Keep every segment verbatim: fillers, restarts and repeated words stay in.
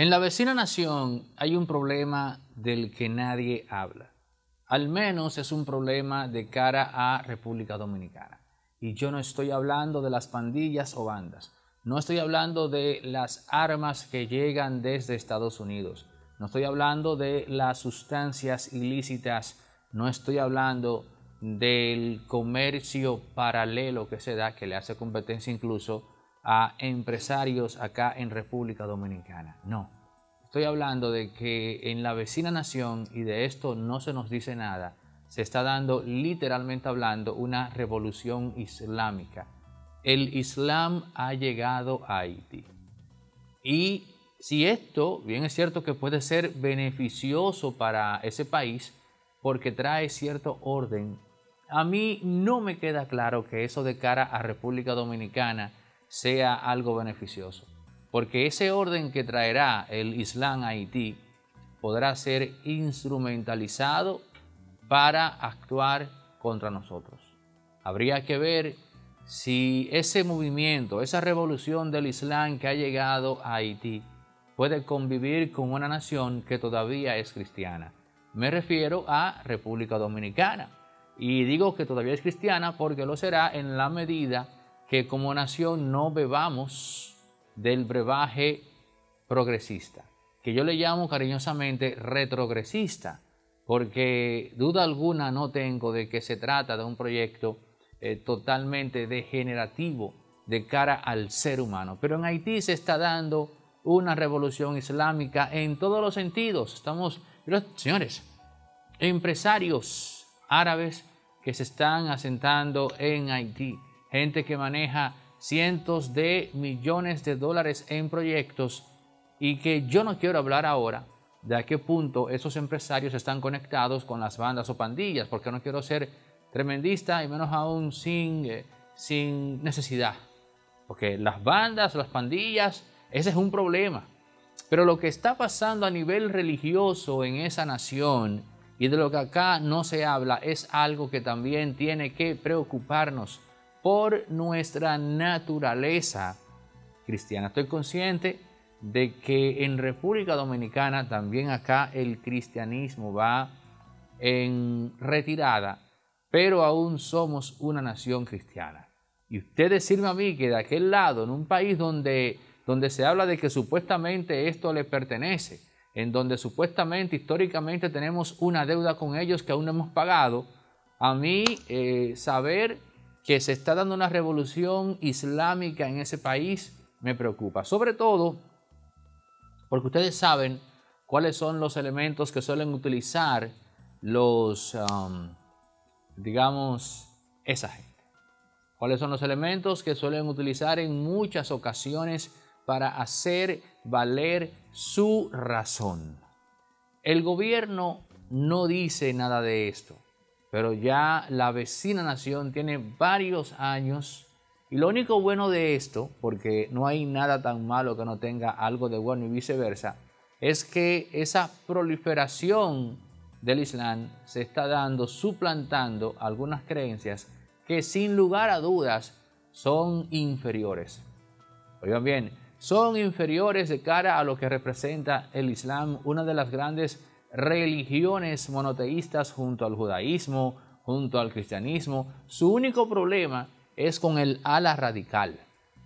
En la vecina nación hay un problema del que nadie habla. Al menos es un problema de cara a República Dominicana. Y yo no estoy hablando de las pandillas o bandas. No estoy hablando de las armas que llegan desde Estados Unidos. No estoy hablando de las sustancias ilícitas. No estoy hablando del comercio paralelo que se da, que le hace competencia incluso a empresarios acá en República Dominicana. No, estoy hablando de que en la vecina nación, y de esto no se nos dice nada, se está dando, literalmente hablando, una revolución islámica. El Islam ha llegado a Haití. Y si esto, bien es cierto que puede ser beneficioso para ese país, porque trae cierto orden, a mí no me queda claro que eso de cara a República Dominicana sea algo beneficioso, porque ese orden que traerá el Islam a Haití podrá ser instrumentalizado para actuar contra nosotros. Habría que ver si ese movimiento, esa revolución del Islam que ha llegado a Haití puede convivir con una nación que todavía es cristiana. Me refiero a República Dominicana, y digo que todavía es cristiana porque lo será en la medida que como nación no bebamos del brebaje progresista, que yo le llamo cariñosamente retrogresista, porque duda alguna no tengo de que se trata de un proyecto eh, totalmente degenerativo de cara al ser humano. Pero en Haití se está dando una revolución islámica en todos los sentidos. Estamos... Señores, empresarios árabes que se están asentando en Haití, gente que maneja cientos de millones de dólares en proyectos, y que yo no quiero hablar ahora de a qué punto esos empresarios están conectados con las bandas o pandillas, porque no quiero ser tremendista y menos aún sin, eh, sin necesidad, porque las bandas, las pandillas, ese es un problema. Pero lo que está pasando a nivel religioso en esa nación, y de lo que acá no se habla, es algo que también tiene que preocuparnos por nuestra naturaleza cristiana. Estoy consciente de que en República Dominicana también acá el cristianismo va en retirada, pero aún somos una nación cristiana. Y usted decirme a mí que de aquel lado, en un país donde... donde se habla de que supuestamente esto le pertenece, en donde supuestamente históricamente tenemos una deuda con ellos que aún no hemos pagado, a mí eh, saber que se está dando una revolución islámica en ese país me preocupa. Sobre todo porque ustedes saben cuáles son los elementos que suelen utilizar los, um, digamos, esa gente. Cuáles son los elementos que suelen utilizar en muchas ocasiones para hacer valer su razón. El gobierno no dice nada de esto, pero ya la vecina nación tiene varios años, y lo único bueno de esto, porque no hay nada tan malo que no tenga algo de bueno y viceversa, es que esa proliferación del Islam se está dando, suplantando algunas creencias que sin lugar a dudas son inferiores. Oigan bien, son inferiores de cara a lo que representa el Islam, una de las grandes religiones monoteístas junto al judaísmo, junto al cristianismo. Su único problema es con el ala radical.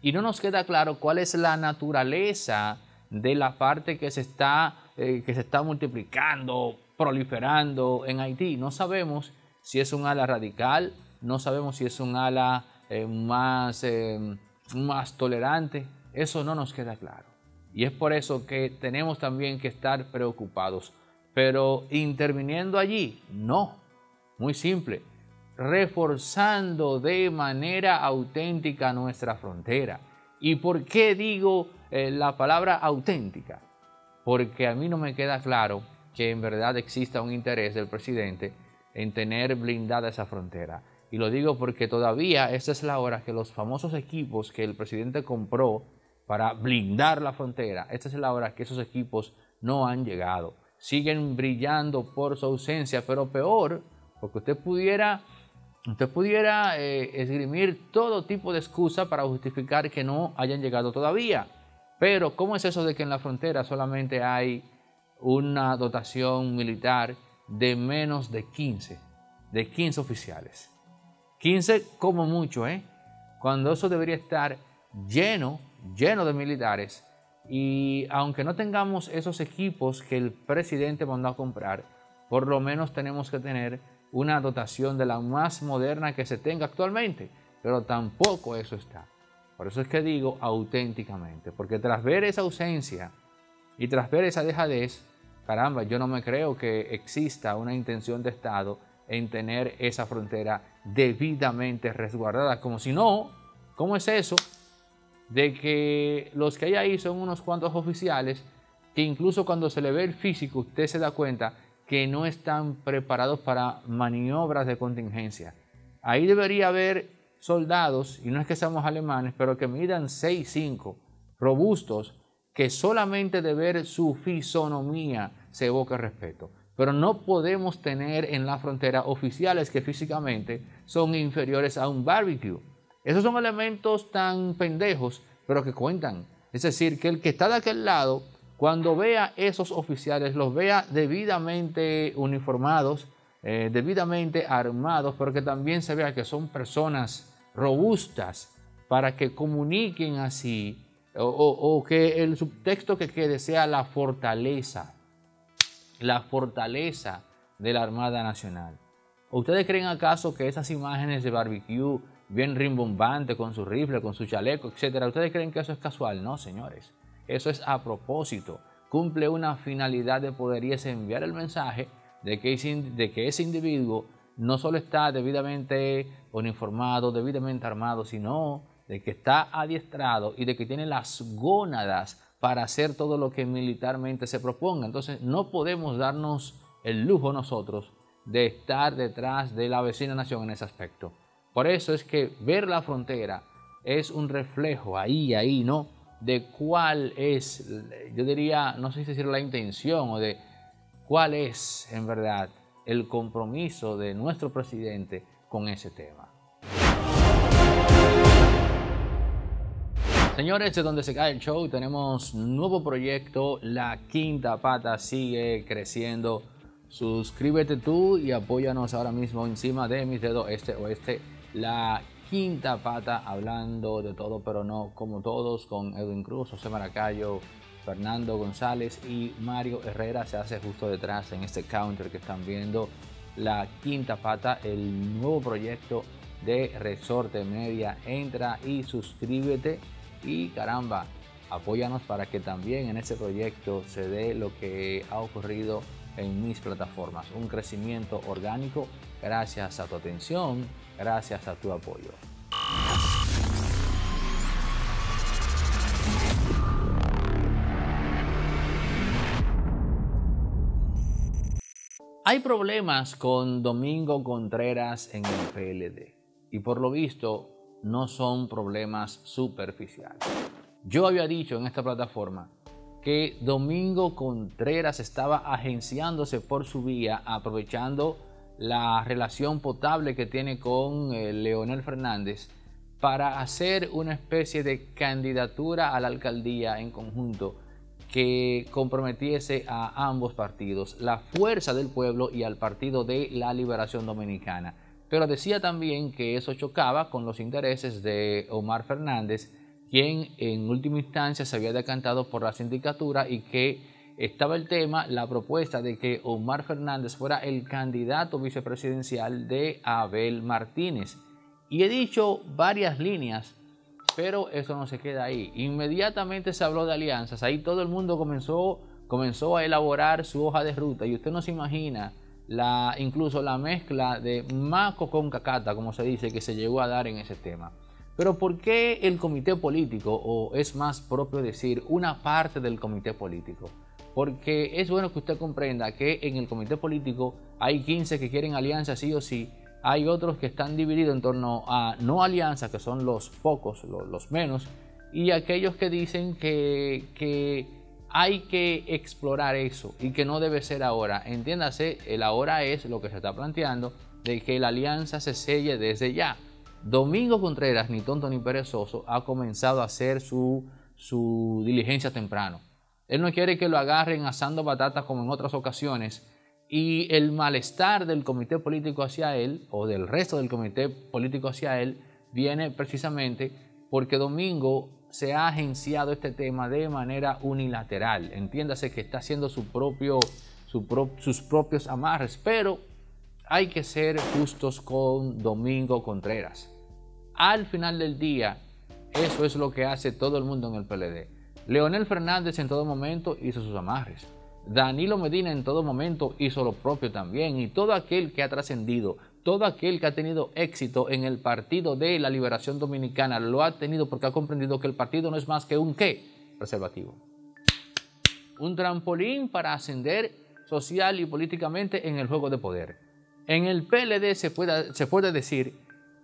Y no nos queda claro cuál es la naturaleza de la parte que se está, eh, que se está multiplicando, proliferando en Haití. No sabemos si es un ala radical, no sabemos si es un ala eh, más... Eh, más tolerante, eso no nos queda claro. Y es por eso que tenemos también que estar preocupados. Pero interviniendo allí, no. Muy simple. Reforzando de manera auténtica nuestra frontera. ¿Y por qué digo eh, la palabra auténtica? Porque a mí no me queda claro que en verdad exista un interés del presidente en tener blindada esa frontera. Y lo digo porque todavía esta es la hora que los famosos equipos que el presidente compró para blindar la frontera, esta es la hora que esos equipos no han llegado. Siguen brillando por su ausencia, pero peor, porque usted pudiera, usted pudiera eh, esgrimir todo tipo de excusa para justificar que no hayan llegado todavía. Pero ¿cómo es eso de que en la frontera solamente hay una dotación militar de menos de quince, de quince oficiales? quince como mucho, ¿eh? Cuando eso debería estar lleno, lleno de militares. Y aunque no tengamos esos equipos que el presidente mandó a comprar, por lo menos tenemos que tener una dotación de la más moderna que se tenga actualmente. Pero tampoco eso está. Por eso es que digo auténticamente, porque tras ver esa ausencia y tras ver esa dejadez, caramba, yo no me creo que exista una intención de Estado en tener esa frontera debidamente resguardada. Como si no, ¿cómo es eso de que los que hay ahí son unos cuantos oficiales que incluso cuando se le ve el físico usted se da cuenta que no están preparados para maniobras de contingencia? Ahí debería haber soldados, y no es que seamos alemanes, pero que midan seis cinco, robustos, que solamente de ver su fisonomía se evoca respeto. Pero no podemos tener en la frontera oficiales que físicamente son inferiores a un barbecue. Esos son elementos tan pendejos, pero que cuentan. Es decir, que el que está de aquel lado, cuando vea esos oficiales, los vea debidamente uniformados, eh, debidamente armados, pero que también se vea que son personas robustas para que comuniquen así, o, o, o que el subtexto que quede sea la fortaleza. La fortaleza de la Armada Nacional. ¿Ustedes creen acaso que esas imágenes de barbecue, bien rimbombante, con su rifle, con su chaleco, etcétera, ustedes creen que eso es casual? No, señores. Eso es a propósito. Cumple una finalidad de poder, y es enviar el mensaje de que, de que ese individuo no solo está debidamente uniformado, debidamente armado, sino de que está adiestrado y de que tiene las gónadas para hacer todo lo que militarmente se proponga. Entonces no podemos darnos el lujo nosotros de estar detrás de la vecina nación en ese aspecto. Por eso es que ver la frontera es un reflejo ahí, ahí, ¿no? De cuál es, yo diría, no sé si decir la intención o de cuál es en verdad el compromiso de nuestro presidente con ese tema. Señores, de donde se cae el show, tenemos nuevo proyecto, La Quinta Pata sigue creciendo. Suscríbete tú y apóyanos ahora mismo encima de mis dedos, este oeste. La Quinta Pata, hablando de todo, pero no como todos, con Edwin Cruz, José Maracayo, Fernando González y Mario Herrera. Se hace justo detrás en este counter que están viendo. La Quinta Pata, el nuevo proyecto de Resorte Media. Entra y suscríbete. Y caramba, apóyanos para que también en este proyecto se dé lo que ha ocurrido en mis plataformas. Un crecimiento orgánico gracias a tu atención, gracias a tu apoyo. Hay problemas con Domingo Contreras en el P L D y por lo visto no son problemas superficiales. Yo había dicho en esta plataforma que Domingo Contreras estaba agenciándose por su vía, aprovechando la relación potable que tiene con eh, Leonel Fernández para hacer una especie de candidatura a la alcaldía en conjunto que comprometiese a ambos partidos, la Fuerza del Pueblo y al Partido de la Liberación Dominicana. Pero decía también que eso chocaba con los intereses de Omar Fernández, quien en última instancia se había decantado por la sindicatura, y que estaba el tema, la propuesta de que Omar Fernández fuera el candidato vicepresidencial de Abel Martínez. Y he dicho varias líneas, pero eso no se queda ahí. Inmediatamente se habló de alianzas, ahí todo el mundo comenzó, comenzó a elaborar su hoja de ruta, y usted no se imagina La, incluso la mezcla de maco con cacata, como se dice, que se llegó a dar en ese tema. Pero ¿por qué el comité político, o es más propio decir una parte del comité político? Porque es bueno que usted comprenda que en el comité político hay quince que quieren alianza sí o sí, hay otros que están divididos en torno a no alianza, que son los pocos, los, los menos, y aquellos que dicen que... que hay que explorar eso y que no debe ser ahora. Entiéndase, el ahora es lo que se está planteando, de que la alianza se selle desde ya. Domingo Contreras, ni tonto ni perezoso, ha comenzado a hacer su, su diligencia temprano. Él no quiere que lo agarren asando patatas como en otras ocasiones, y el malestar del comité político hacia él, o del resto del comité político hacia él, viene precisamente porque Domingo se ha agenciado este tema de manera unilateral. Entiéndase que está haciendo su propio, su pro, sus propios amarres, pero hay que ser justos con Domingo Contreras. Al final del día, eso es lo que hace todo el mundo en el P L D. Leonel Fernández en todo momento hizo sus amarres. Danilo Medina en todo momento hizo lo propio también, y todo aquel que ha trascendido, todo aquel que ha tenido éxito en el Partido de la Liberación Dominicana lo ha tenido porque ha comprendido que el partido no es más que un ¿qué? Preservativo. Un trampolín para ascender social y políticamente en el juego de poder. En el P L D se puede, se puede decir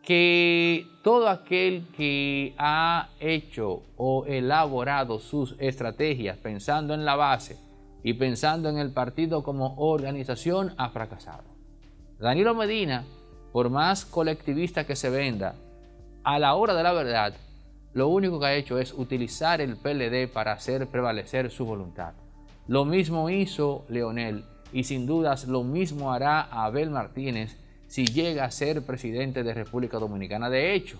que todo aquel que ha hecho o elaborado sus estrategias pensando en la base y pensando en el partido como organización, ha fracasado. Danilo Medina, por más colectivista que se venda, a la hora de la verdad, lo único que ha hecho es utilizar el P L D para hacer prevalecer su voluntad. Lo mismo hizo Leonel, y sin dudas lo mismo hará Abel Martínez si llega a ser presidente de República Dominicana. De hecho,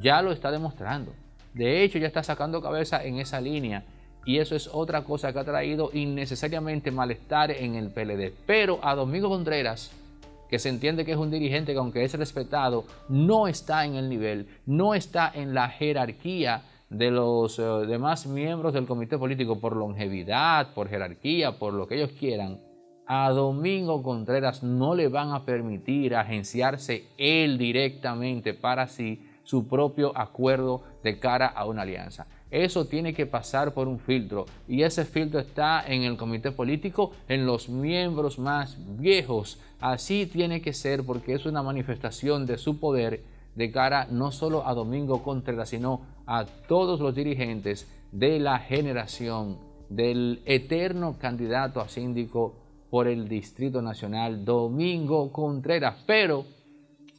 ya lo está demostrando. De hecho, ya está sacando cabeza en esa línea. Y eso es otra cosa que ha traído innecesariamente malestar en el P L D. Pero a Domingo Contreras, que se entiende que es un dirigente que aunque es respetado, no está en el nivel, no está en la jerarquía de los eh, demás miembros del comité político por longevidad, por jerarquía, por lo que ellos quieran. A Domingo Contreras no le van a permitir agenciarse él directamente para sí su propio acuerdo de cara a una alianza. Eso tiene que pasar por un filtro, y ese filtro está en el comité político, en los miembros más viejos. Así tiene que ser, porque es una manifestación de su poder de cara no solo a Domingo Contreras, sino a todos los dirigentes de la generación del eterno candidato a síndico por el Distrito Nacional, Domingo Contreras. Pero,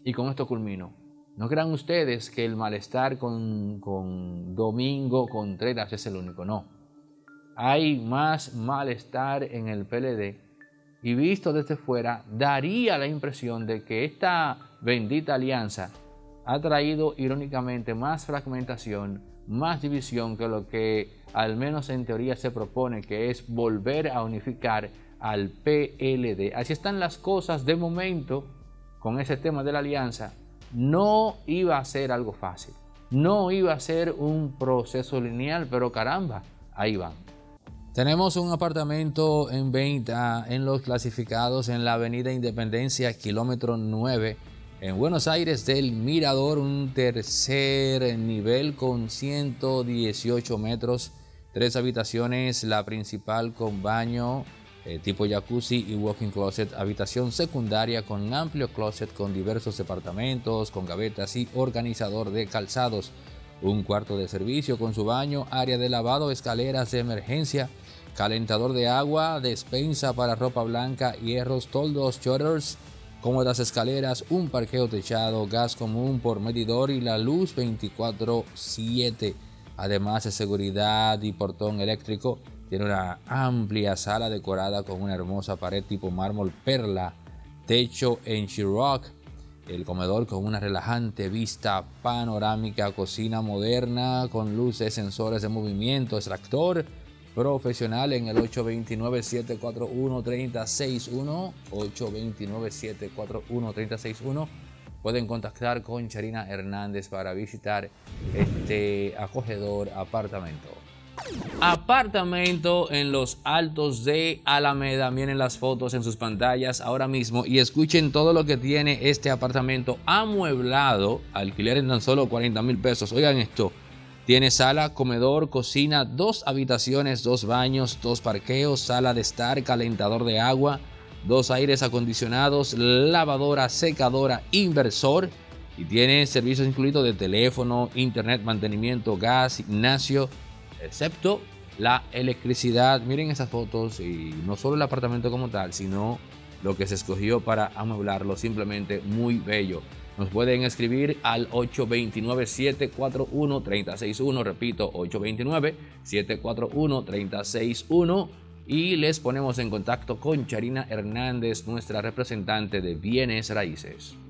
y con esto culmino, no crean ustedes que el malestar con, con Domingo Contreras es el único, no. Hay más malestar en el P L D, y visto desde fuera, daría la impresión de que esta bendita alianza ha traído irónicamente más fragmentación, más división que lo que al menos en teoría se propone, que es volver a unificar al P L D. Así están las cosas de momento con ese tema de la alianza. No iba a ser algo fácil, no iba a ser un proceso lineal, pero caramba, ahí van. Tenemos un apartamento en venta en los clasificados en la avenida Independencia, kilómetro nueve, en Buenos Aires del Mirador, un tercer nivel con ciento dieciocho metros, tres habitaciones, la principal con baño Eh, tipo jacuzzi y walk-in closet, habitación secundaria con amplio closet con diversos departamentos, con gavetas y organizador de calzados, un cuarto de servicio con su baño, área de lavado, escaleras de emergencia, calentador de agua, despensa para ropa blanca, hierros, toldos, shutters, cómodas escaleras, un parqueo techado, gas común por medidor y la luz veinticuatro siete, además de seguridad y portón eléctrico. Tiene una amplia sala decorada con una hermosa pared tipo mármol perla, techo en Chiroc, el comedor con una relajante vista panorámica, cocina moderna con luces, sensores de movimiento, extractor profesional en el ocho dos nueve, siete cuatro uno, tres cero seis uno, ocho dos nueve, siete cuatro uno, tres cero seis uno. Pueden contactar con Charina Hernández para visitar este acogedor apartamento. Apartamento en los altos de Alameda. Miren las fotos en sus pantallas ahora mismo y escuchen todo lo que tiene este apartamento amueblado. Alquiler en tan solo cuarenta mil pesos. Oigan esto. Tiene sala, comedor, cocina, dos habitaciones, dos baños, dos parqueos, sala de estar, calentador de agua, dos aires acondicionados, lavadora, secadora, inversor. Y tiene servicios incluidos de teléfono, internet, mantenimiento, gas, gimnasio, excepto la electricidad. Miren esas fotos, y no solo el apartamento como tal, sino lo que se escogió para amueblarlo, simplemente muy bello. Nos pueden escribir al ocho dos nueve, siete cuatro uno, tres cero seis uno, repito, ocho dos nueve, siete cuatro uno, tres cero seis uno, y les ponemos en contacto con Charina Hernández, nuestra representante de Bienes Raíces.